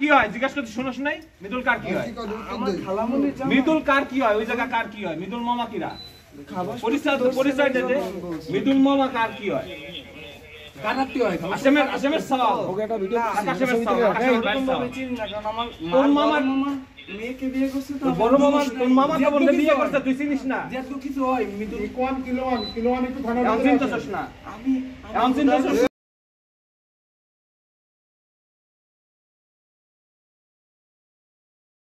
কি হয় জিজ্ঞাসা করতে শুনোস নাই মৃদুল কার কি হয় আমার খালামনি জানা মৃদুল কার কি হয় ওই জায়গা কার কি হয় মৃদুল মামা কিরা পরিচয় দিতে মৃদুল মামা কার কি হয় কার কি হয় আসামের আসামের সওয়াল ওকে একটা ভিডিও আসামের সওয়াল আমি চিনি না কারণ আমার কোন মামা মেয়েকে বিয়ে করছে তো বড় মামা কোন মামা তো বলতে বিয়ে করছে তুই চিনিস না যে তো কিছু হয় মৃদুল কোন কিলো আমি একটু থানা আমি চিনতাছস না আমি চিনতাছস